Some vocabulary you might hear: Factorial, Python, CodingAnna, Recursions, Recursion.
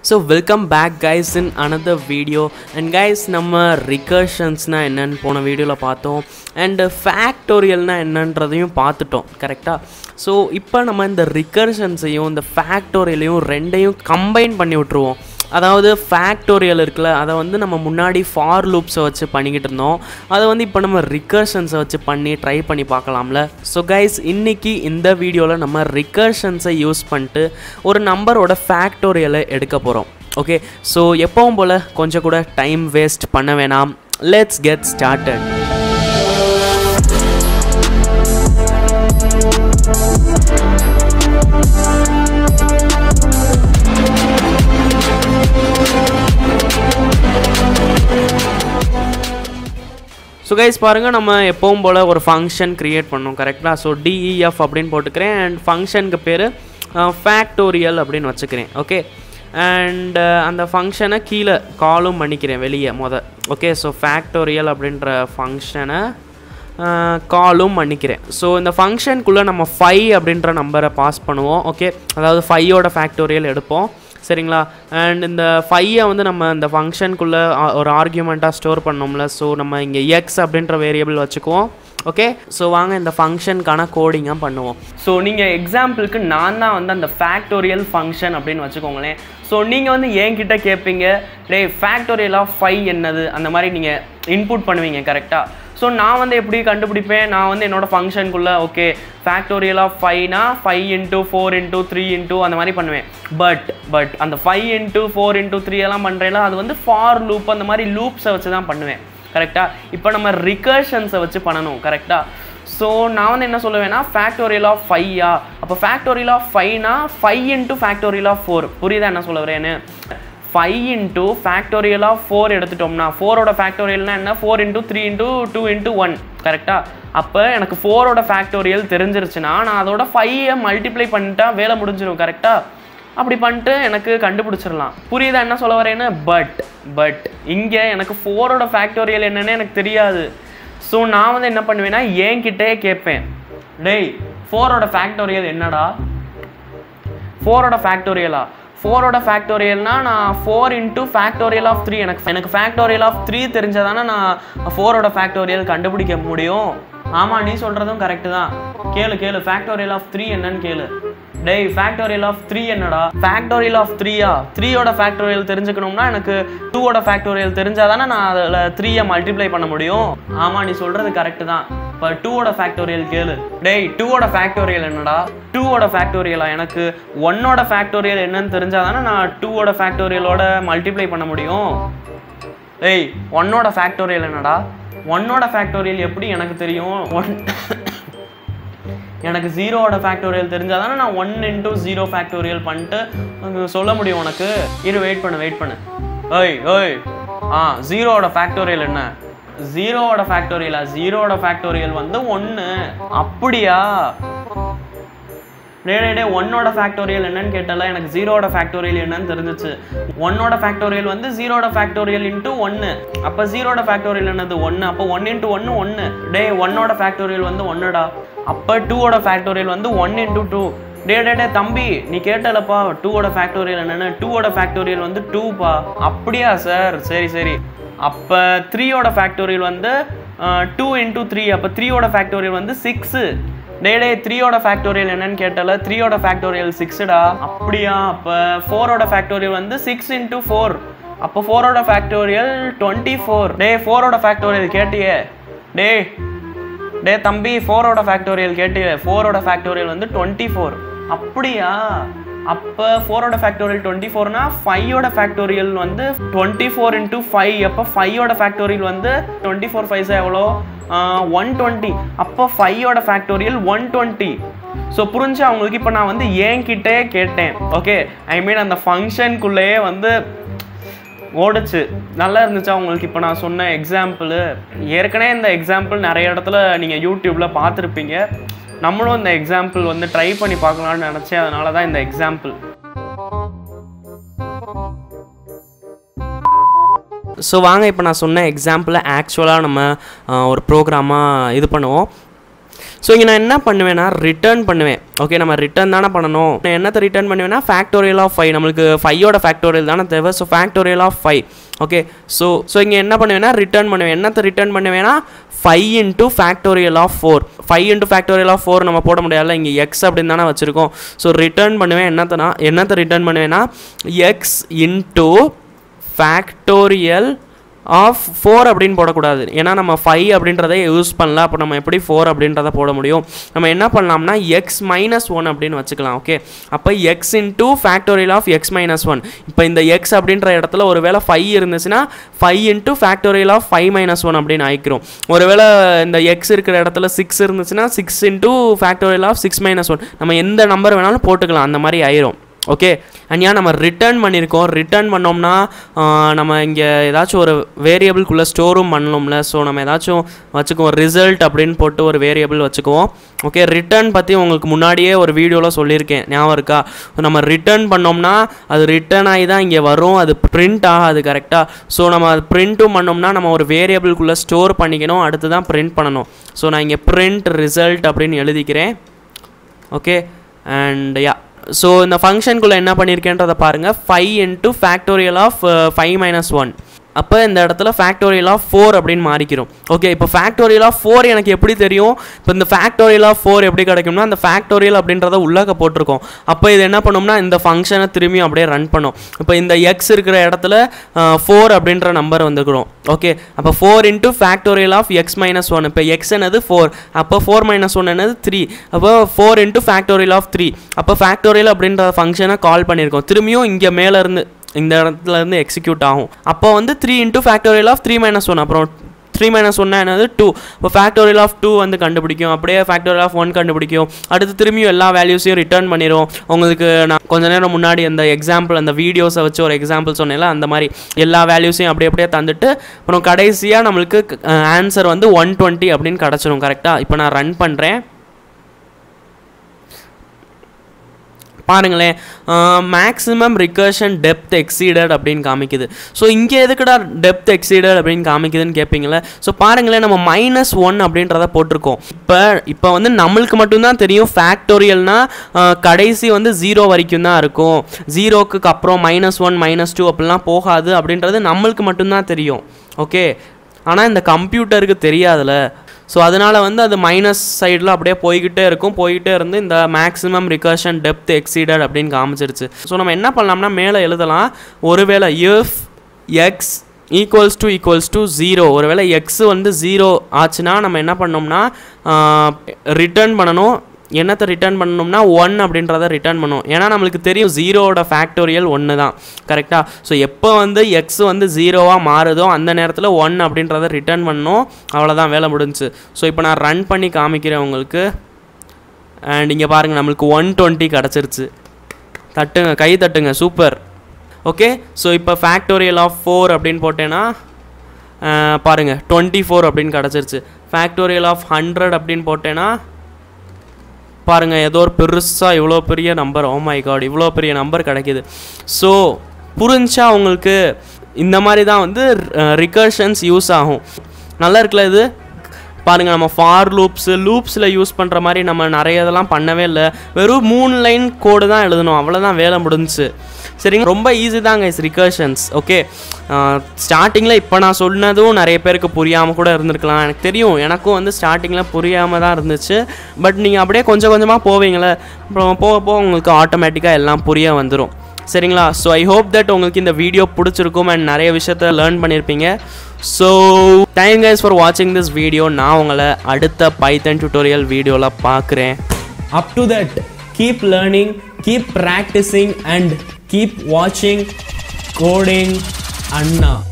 So welcome back guys in another video, and guys nama recursions na enna pona video la paathom and factorial na enna endradhayum paathutom correct ah. So ipo nama inda recursions ayum inda factorial ayum rendayum combine panni vitruvom. அதாவது factorial இருக்குல்ல, அதை வந்து நம்ம முன்னாடி for லூப்ஸை வச்சு பண்ணிக்கிட்டு இருந்தோம், அதை வந்து இப்போ நம்ம ரிகர்ஷன்ஸை வச்சு பண்ணி ட்ரை பண்ணி பார்க்கலாம்ல. ஸோ கைஸ் இன்றைக்கி இந்த வீடியோவில் நம்ம ரிகர்ஷன்ஸை யூஸ் பண்ணிட்டு ஒரு நம்பரோட ஃபேக்டோரியலை எடுக்க போகிறோம். ஓகே, ஸோ எப்பவும் போல் கொஞ்சம் கூட டைம் வேஸ்ட் பண்ண வேணாம். Let's get started. So guys பாருங்கள், நம்ம எப்பவும் போல் ஒரு ஃபங்க்ஷன் க்ரியேட் பண்ணோம் கரெக்டாக. ஸோ டிஇஎஃப் அப்படின்னு போட்டுக்கிறேன் அண்ட் ஃபங்க்ஷனுக்கு பேர் ஃபேக்டோரியல் அப்படின்னு வச்சுக்கிறேன். ஓகே, அண்டு அந்த ஃபங்க்ஷனை கீழே காலும் பண்ணிக்கிறேன் வெளியே ஓகே. ஸோ ஃபேக்டோரியல் அப்படின்ற ஃபங்க்ஷனை காலும் பண்ணிக்கிறேன். ஸோ இந்த ஃபங்க்ஷனுக்குள்ளே நம்ம 5 அப்படின்ற நம்பரை பாஸ் பண்ணுவோம். ஓகே, அதாவது 5ஓட ஃபேக்டோரியல் எடுப்போம் சரிங்களா. அண்ட் இந்த 5ஐ வந்து நம்ம இந்த ஃபங்க்ஷனுக்குள்ளே ஒரு ஆர்கியூமெண்ட்டாக ஸ்டோர் பண்ணோம்ல. ஸோ நம்ம இங்கே எக்ஸ் அப்படின்ற வேரியபிள் வச்சுக்குவோம். ஓகே, ஸோ வாங்க இந்த ஃபங்க்ஷனுக்கான கோடிங்காக பண்ணுவோம். ஸோ நீங்கள் எக்ஸாம்பிளுக்கு நான் தான் வந்து அந்த ஃபேக்டோரியல் ஃபங்க்ஷன் அப்படின்னு வச்சுக்கோங்களேன். ஸோ நீங்கள் வந்து என்கிட்ட கேட்பீங்க, டே ஃபேக்டோரியல் ஆஃப் 5 என்னது, அந்த மாதிரி நீங்கள் இன்புட் பண்ணுவீங்க கரெக்டாக. ஸோ நான் வந்து எப்படி கண்டுபிடிப்பேன், நான் வந்து என்னோடய ஃபங்க்ஷனுக்குள்ளே ஓகே ஃபேக்டோரியல் ஆஃப் 5னா 5 × 4 × 3 × அந்த மாதிரி பண்ணுவேன். பட் அந்த 5 × 4 × 3 எல்லாம் பண்ணுறேன்னா அது வந்து ஃபார் லூப் அந்த மாதிரி லூப்ஸை வச்சு தான் பண்ணுவேன் கரெக்டாக. இப்போ நம்ம ரிகர்ஷன்ஸை வச்சு பண்ணணும் கரெக்டாக. ஸோ நான் வந்து என்ன சொல்லுவேன்னா ஃபேக்டோரியல் ஆஃப் 5ஆ, அப்போ ஃபேக்டோரியல் ஆஃப் 5னா 5 × ஃபேக்டோரியல் ஆஃப் 4. புரியுதா என்ன சொல்ல வரேன்னு? 5 × ஃபேக்டோரியல் ஆஃப் 4 எடுத்துட்டோம்னா 4ஓட ஃபேக்டோரியல்னா என்ன, 4 × 3 × 2 × 1 கரெக்டாக. அப்போ எனக்கு 4ஓட ஃபேக்டோரியல் தெரிஞ்சிருச்சுன்னா நான் அதோட 5ஐ மல்டிப்ளை பண்ணிட்டா வேலை முடிஞ்சிடும் கரெக்டாக. அப்படி பண்ணிட்டு எனக்கு கண்டுபிடிச்சிடலாம். புரியுதா என்ன சொல்ல வரேன்னு? பட் இங்கே எனக்கு 4ஓட ஃபேக்டோரியல் என்னன்னு எனக்கு தெரியாது. ஸோ நான் வந்து என்ன பண்ணுவேன்னா என்கிட்டே கேட்பேன், டேய் 4ஓட ஃபேக்டோரியல் என்னடா, 4ஓட ஃபேக்டோரியலா, 4ஓட ஃபேக்டோரியல்னா நான் 4 × ஃபேக்டோரியல் ஆஃப் 3 எனக்கு ஃபேக்டோரியல் ஆஃப் 3 தெரிஞ்சதானே நான் 4ஓட ஃபேக்டோரியல் கண்டுபிடிக்க முடியும். ஆமாம், நீ சொல்கிறதும் கரெக்டு தான். கேளு ஃபேக்டோரியல் ஆஃப் 3 என்னன்னு கேளு. டேய் ஃபேக்டோரியல் ஆஃப் 3 என்னடா, ஃபேக்டோரியல் ஆஃப் 3யா, 3ஓட ஃபேக்டோரியல் தெரிஞ்சுக்கணும்னா எனக்கு 2ஓட ஃபேக்டோரியல் தெரிஞ்சாதானே நான் அதில் 3ஐ மல்டிப்ளை பண்ண முடியும். ஆமாம், நீ சொல்கிறது கரெக்டு தான். இப்போ 2ஓட ஃபேக்டோரியல் கேளு. டேய் 2ஓட ஃபேக்டோரியல் என்னடா, 2ஓட ஃபேக்டோரியலா, எனக்கு 1ஓட ஃபேக்டோரியல் என்னன்னு தெரிஞ்சால் தானே நான் 2ஓட ஃபேக்டோரியலோட மல்டிப்ளை பண்ண முடியும். டேய் 1ஓட ஃபேக்டோரியல் என்னடா, 1ஓட ஃபேக்டோரியல் எப்படி எனக்கு தெரியும், எனக்கு 0ஓட ஃபேக்டோரியல் தெரிஞ்சால் தானே நான் 1 × 0 ஃபேக்டோரியல் பண்ணிட்டு சொல்ல முடியும் உனக்கு. இரு, வெயிட் பண்ணு. ஓய் ஆ, 0ஓட ஃபேக்டோரியல் என்ன, 0ஓட ஃபேக்டோரியலா, 0ஓட ஃபேக்டோரியல் வந்து 1. அப்படியா, டே 1ஓட ஃபேக்டோரியல் என்னன்னு கேட்டால எனக்கு 0ஓட ஃபேக்டோரியல் என்னன்னு தெரிஞ்சிச்சு. 1ஓட ஃபேக்டோரியல் வந்து 0ஓட ஃபேக்டோரியல் × 1. அப்போ 0ஓட ஃபேக்டோரியல் என்னது, 1. அப்போ 1 × 1 1. டே 1ஓட ஃபேக்டோரியல் வந்து 1டா. அப்போ 2ஓட ஃபேக்டோரியல் வந்து 1 × 2. டே தம்பி, நீ கேட்டலப்பா 2ஓட ஃபேக்டோரியல் என்னன்னு, 2ஓட ஃபேக்டோரியல் வந்து 2பா. அப்படியா சார், சரி. அப்போ 3ஓட ஃபேக்டோரியல் வந்து 2 × 3. அப்போ 3ஓட ஃபேக்டோரியல் வந்து 6. டே 3ஓட ஃபேக்டோரியல் என்னன்னு கேட்டால 3ஓட ஃபேக்டோரியல் 6டா. அப்படியா, அப்போ 4ஓட ஃபேக்டோரியல் வந்து 6 × 4. அப்போ 4ஓட ஃபேக்டோரியல் 24. டே 4ஓட ஃபேக்டோரியல் கேட்டியே, டே தம்பி 4ஓட ஃபேக்டோரியல் கேட்டியே, 4ஓட ஃபேக்டோரியல் வந்து 24. அப்படியா, அப்போ 4ஓட ஃபேக்டோரியல் 24னா 5ஓட ஃபேக்டோரியல் வந்து 24 × 5. அப்போ 5ஓட ஃபேக்டோரியல் வந்து 24 × 5 எவ்வளோ, 120. அப்போ 5ஓட ஃபேக்டோரியல் 120. ஸோ புரிஞ்சு அவங்களுக்கு. இப்போ நான் வந்து என்கிட்டே கேட்டேன். ஓகே, ஐ மீன் அந்த ஃபங்க்ஷனுக்குள்ளேயே வந்து ஓடுச்சு. நல்லா இருந்துச்சா உங்களுக்கு இப்போ நான் சொன்ன எக்ஸாம்பிள்? ஏற்கனவே இந்த எக்ஸாம்பிள் நிறைய இடத்துல நீங்கள் யூடியூப்பில் பார்த்துருப்பீங்க. நம்மளும் இந்த எக்ஸாம்பிள் வந்து ட்ரை பண்ணி பார்க்கலான்னு நினச்சேன், அதனால தான் இந்த எக்ஸாம்பிள். ஸோ வாங்க இப்போ நான் சொன்ன எக்ஸாம்பிளை ஆக்சுவலாக நம்ம ஒரு ப்ரோக்ராமாக இது பண்ணுவோம். So inga na enna pannuvenna return pannuven. Okay, nama return dana pananum. Na enna the return pannuvenna factorial of 5. Namalku 5 oda factorial dana theva, so factorial of 5. Okay, so inga enna pannuvenna return pannuven. Enna the return pannuvenna 5 into factorial of 4. 5 into factorial of 4 nama poda mudiyala, inga x appdin dana vechirukom. So return pannuven enna the return pannuvenna x into factorial of 4 அப்படிን போட கூடாது ஏனா நம்ம 5 அப்படின்றதை use பண்ணல அப்ப நம்ம எப்படி 4 அப்படின்றதை போட முடியும் நம்ம என்ன பண்ணலாம்னா x - 1 அப்படினு வச்சுக்கலாம் ஓகே அப்ப x * factorial of x - 1 இப்போ இந்த x அப்படின்ற இடத்துல ஒருவேளை 5 இருந்துச்சுனா 5 * factorial of 5 - 1 அப்படினு ஆயிடும் ஒருவேளை இந்த x இருக்கிற இடத்துல 6 இருந்துச்சுனா 6 * factorial of 6 - 1 நம்ம எந்த நம்பர் வேணாலும் போட்டுக்கலாம் அந்த மாதிரி ஆயிடும் Okay, and here we return money. Return manomna that's a variable cooler store room manlumla. So namacho result update port or variable vachuko. Okay, return pati on munadie or video solir navarka. Nama return panomna, as return either in yavaro, the print ah the correcta. So nama print to manomna nama or variable cooler store panikano at the print panano. So na print result update yelidikre. Okay, and yeah. So in the function ku la enna pannirukendradha paarenga 5 into factorial of 5 minus 1 அப்ப இந்த இடத்துல factorial of 4 அப்படிን மாறிக்கிறோம் okay இப்போ factorial of 4 எனக்கு எப்படி தெரியும் இப்போ இந்த factorial of 4 எப்படி கிடைக்கும்னா அந்த factorial அப்படின்றத உள்ளக்க போட்டுறோம் அப்ப இது என்ன பண்ணும்னா இந்த ஃபங்க்ஷனை திரும்பி அப்படியே ரன் பண்ணோம் இப்போ இந்த x இருக்கிற இடத்துல 4 அப்படின்ற நம்பர் வந்துக்குறோம் ஓகே அப்ப 4 into factorial of x - 1 இப்போ x என்னது 4 அப்ப 4 - 1 என்னது 3 அப்ப 4 into factorial of 3 அப்ப factorial அப்படின்ற ஃபங்க்ஷனை கால் பண்ணிருக்கோம் திரும்பியும் இங்க மேல இருந்து இந்த இடத்துல இருந்து எக்ஸிக்யூட் ஆகும் அப்ப வந்து 3 into factorial of 3 minus 1 அப்புறம் 3 minus 1 என்னது 2 அப்ப factorial of 2 வந்து கண்டுபிடிக்கும் அப்படியே factorial of 1 கண்டுபிடிக்கும் அடுத்து திரும்பியும் எல்லா வேல்யூஸையும் ரிட்டர்ன் பண்ணிரும் உங்களுக்கு நான் கொஞ்ச நேரம் முன்னாடி அந்த எக்ஸாம்பிள் அந்த வீடியோஸை வச்சு ஒரு எக்ஸாம்பிள் சொன்னேல அந்த மாதிரி எல்லா வேல்யூஸையும் அப்படியே தந்துட்டு அப்புறம் கடைசியா நமக்கு ஆன்சர் வந்து 120 அப்படினு கிடைச்சிரும் கரெக்ட்டா இப்போ நான் ரன் பண்றேன் பாருங்களே maximum recursion depth exceeded அப்படிን காமிக்குது சோ இங்க எதுக்குடா depth exceeded அப்படிን காமிக்குதுன்னு கேப்பீங்களா சோ பாருங்களே நம்ம -1 அப்படின்றத போட்டுருக்கோம் இப்போ வந்து நமக்கு மட்டும் தான் தெரியும் ஃபேக்டோரியல்னா கடைசி வந்து 0 வரைக்கும் தான் இருக்கும் 0 க்கு அப்புறம் -1 -2 அப்படிலாம் போகாது அப்படின்றது நமக்கு மட்டும் தான் தெரியும் ஓகே ஆனா இந்த கம்ப்யூட்டருக்கு தெரியாதுல So அதனால வந்து அது மைனஸ் சைடுல அப்படியே போயிட்டே இருந்து இந்த maximum recursion depth exceeded அப்படிን காமிச்சிருச்சு சோ நம்ம என்ன பண்ணலாம்னா மேலே எழுதலாம் ஒருவேளை if x = 0 ஒருவேளை x வந்து 0 ஆச்சுனா நம்ம என்ன பண்ணோம்னா ரிட்டர்ன் பண்ணனும் என்னத்தை ரிட்டர்ன் பண்ணனும்னா 1 அப்படின்றத ரிட்டர்ன் பண்ணோம் ஏனா நமக்கு தெரியும் 0 ஓட ஃபேக்டோரியல் 1 தான் கரெக்ட்டா சோ எப்ப வந்து x வந்து 0 ஆ மாறுதோ அந்த நேரத்துல 1 அப்படின்றத ரிட்டர்ன் பண்ணனும் அவ்வளவுதான் வேலை முடிஞ்சு சோ இப்போ நான் ரன் பண்ணி காமிக்கிறேன் உங்களுக்கு and இங்க பாருங்க நமக்கு 120 கிடைச்சிருச்சு தட்டுங்க கை தட்டுங்க சூப்பர் ஓகே சோ இப்போ ஃபேக்டோரியல் ஆஃப் 4 அப்படிን போட்டேனா பாருங்க 24 அப்படிን கிடைச்சிருச்சு ஃபேக்டோரியல் ஆஃப் 100 அப்படின் போட்டேனா பாருங்க ஏதோ ஒரு பெருசா இவ்ளோ பெரிய நம்பர் ஓ மை காட் இவ்ளோ பெரிய நம்பர் கிடைக்குது சோ புரிஞ்சா உங்களுக்கு இந்த மாதிரி தான் வந்து ரிகர்ஷன்ஸ் யூஸ் ஆகும் நல்லா இருக்குல இது பாருங்க நம்ம ஃபார் லூப்ஸ்ல யூஸ் பண்ற மாதிரி நம்ம நிறைய இதெல்லாம் பண்ணவே இல்ல வெறும் 3 லைன் கோட் தான் எழுதணும் அவ்வளவுதான் வேலை முடிஞ்சு சரிங்க ரொம்ப ஈஸி தான் गाइस ரிகர்ஷன்ஸ் ஓகே ஸ்டார்டிங்ல இப்ப நான் சொன்னதும் நிறைய பேருக்கு புரியாம கூட இருந்திருக்கலாம் எனக்கு தெரியும் எனக்கும் வந்து ஸ்டார்டிங்ல புரியாம தான் இருந்துச்சு பட் நீங்க அப்படியே கொஞ்சம் கொஞ்சமா போவீங்கல அப்புறம் போக போக உங்களுக்கு ஆட்டோமேட்டிக்கா எல்லாம் புரிய வந்துரும் சரிங்களா சோ ஐ ஹோப் தட் உங்களுக்கு இந்த வீடியோ பிடிச்சிருக்கும் and நிறைய விஷயத்தை லேர்ன் பண்ணிருப்பீங்க so thank you guys for watching this video நான் உங்களை அடுத்த பைத்தன் டியூட்டோரியல் வீடியோல பார்க்கிறேன் up to that keep learning keep practicing and keep watching Coding Anna